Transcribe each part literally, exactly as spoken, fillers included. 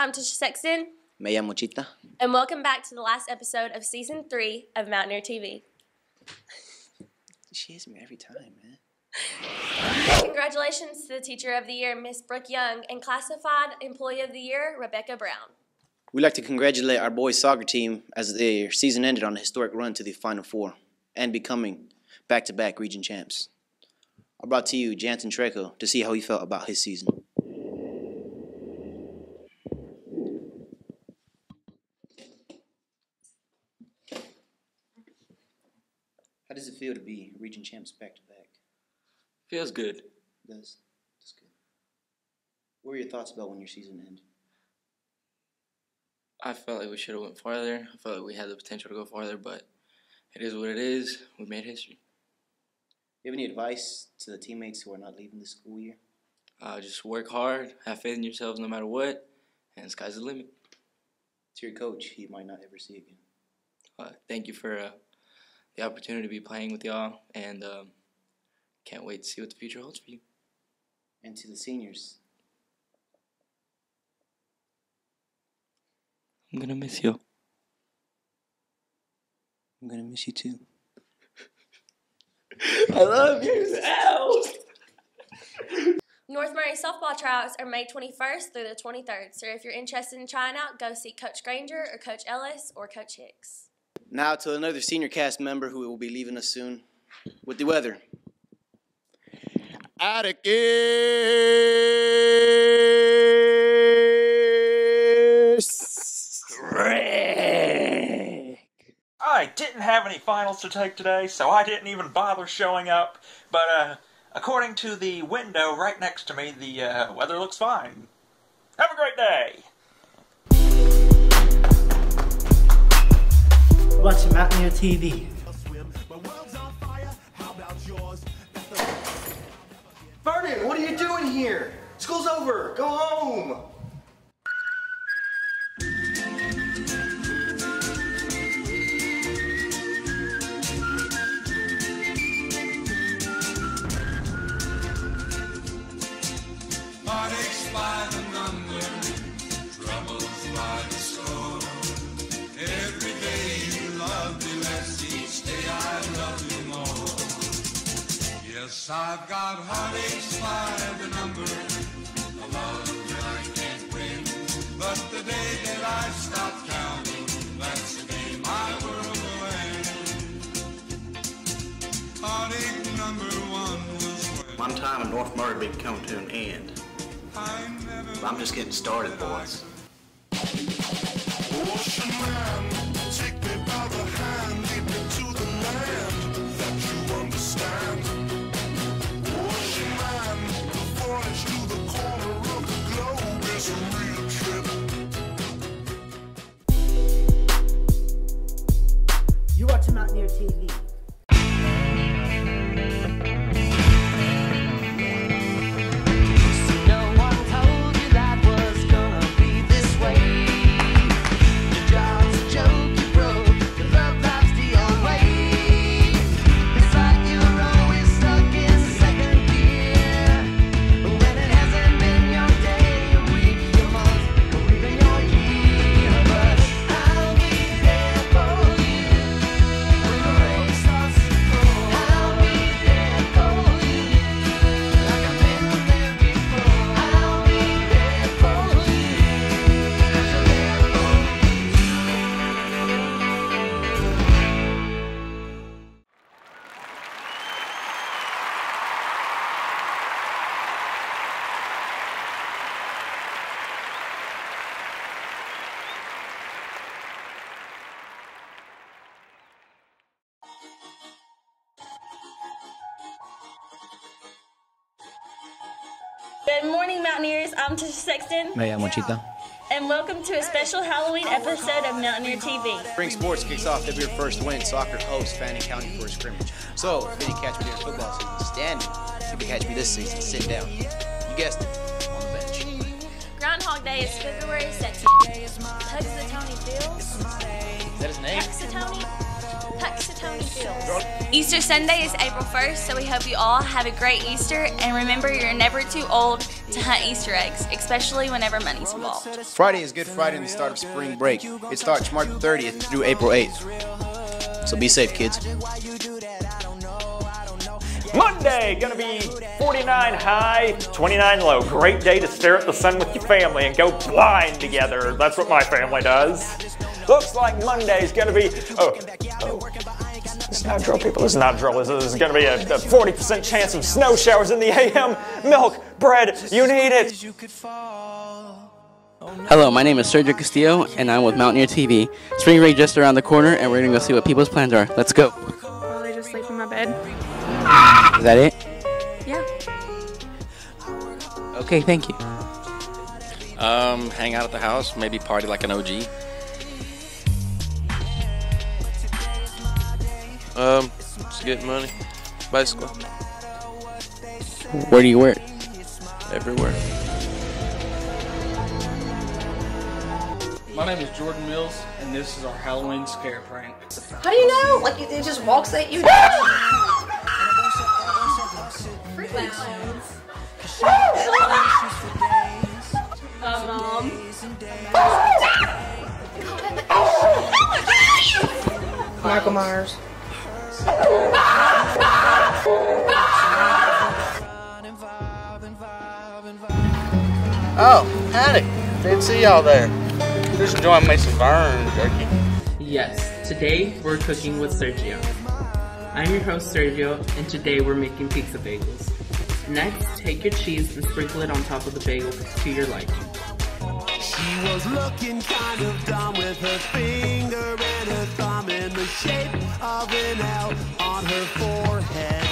I'm Tisha Sexton. Mia Mochita. And welcome back to the last episode of Season three of Mountaineer T V. She hits me every time, man. Congratulations to the Teacher of the Year, Miss Brooke Young, and Classified Employee of the Year, Rebecca Brown. We'd like to congratulate our boys' soccer team as their season ended on a historic run to the Final Four and becoming back-to-back region champs. I brought to you Jansen Treco to see how he felt about his season. How does it feel to be region champs back-to-back? Feels good. It does. It's good. What were your thoughts about when your season ended? I felt like we should have went farther. I felt like we had the potential to go farther, but it is what it is. We made history. Do you have any advice to the teammates who are not leaving the school year? Uh, just work hard, have faith in yourselves no matter what, and the sky's the limit. To your coach, you might not ever see again. Uh, thank you for uh, the opportunity to be playing with y'all, and um, can't wait to see what the future holds for you. And to the seniors. I'm gonna miss you. I'm gonna miss you too. I love you. Ow! North Murray softball tryouts are May twenty-first through the twenty-third. So if you're interested in trying out, go see Coach Granger or Coach Ellis or Coach Hicks. Now to another senior cast member who will be leaving us soon with the weather. Atticus! I didn't have any finals to take today, so I didn't even bother showing up, but uh, according to the window right next to me, the uh, weather looks fine. Have a great day! Watch Mountaineer T V. Vernon, what are you doing here? School's over! Go home! I've got heartaches by the number, a love that I can't win, but the day that I stop counting, that's the day my world will end. Heartache number one was when one time in North Murray would be coming to an end. I'm just getting started, boys. Ocean man, take me by the hand, lead me to the land that you understand. You watch Mountaineer T V. Good morning, Mountaineers. I'm Tisha Sexton. Mia Mochita. And welcome to a special Halloween episode of Mountaineer T V. Spring sports kicks off February first when soccer hosts Fannin County for a scrimmage. So, if you didn't catch me during football season, standing. If you catch me this season, sit down. You guessed it, on the bench. Groundhog Day is February second. Puxatony Fields. Is that his name? Puxatony. Puxatony. Tony Fields. Easter Sunday is April first, so we hope you all have a great Easter, and remember, you're never too old to hunt Easter eggs, especially whenever money's involved. Friday is Good Friday and the start of spring break. It starts March thirtieth through April eighth. So be safe, kids. Monday, gonna be forty-nine high, twenty-nine low. Great day to stare at the sun with your family and go blind together. That's what my family does. Looks like Monday's gonna be, oh, oh. This is not drill, people, this is not drill. This is gonna be a forty percent chance of snow showers in the A M. Milk, bread, you need it. Hello, my name is Sergio Castillo, and I'm with Mountaineer T V. Spring break just around the corner, and we're gonna go see what people's plans are. Let's go. Oh, they just sleep in my bed. Is that it? Yeah. Okay, thank you. Um, hang out at the house, maybe party like an O G. Um, just get money. Bicycle. Where do you work? Everywhere. My name is Jordan Mills, and this is our Halloween scare prank. How do you know? Like, it just walks at you. Michael Myers. Oh, Attic. Didn't see y'all there. Just enjoying Mason Vern jerky. Yes, today we're cooking with Sergio. I'm your host, Sergio, and today we're making pizza bagels. Next, take your cheese and sprinkle it on top of the bagel to your liking. She was looking kind of dumb with her finger and her thumb in the shape of an L on her forehead.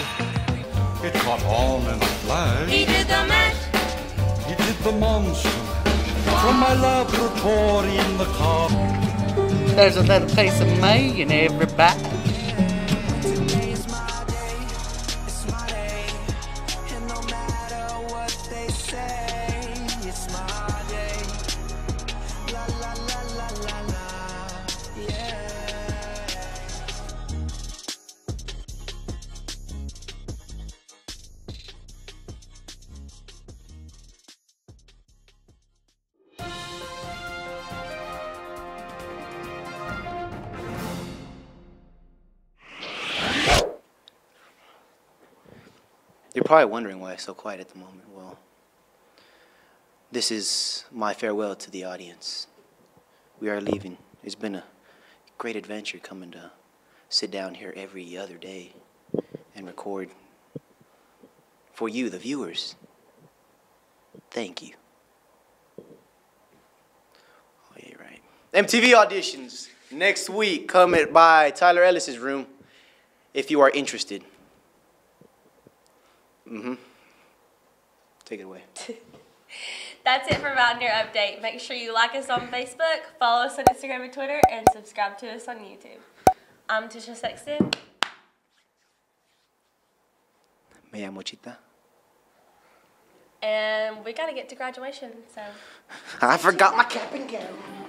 It's not all in the flag. He did the math. He did the monster. From my laboratory in the car. There's another piece of me in every bite. You're probably wondering why I'm so quiet at the moment. Well, this is my farewell to the audience. We are leaving. It's been a great adventure coming to sit down here every other day and record for you, the viewers. Thank you. Oh, yeah, you're right. M T V auditions next week. Come at by Tyler Ellis's room if you are interested. Mm-hmm. Take it away. That's it for Mountaineer Update. Make sure you like us on Facebook, follow us on Instagram and Twitter, and subscribe to us on YouTube. I'm Tisha Sexton. Mia Mochita. And we gotta get to graduation, so. I forgot my cap and gown.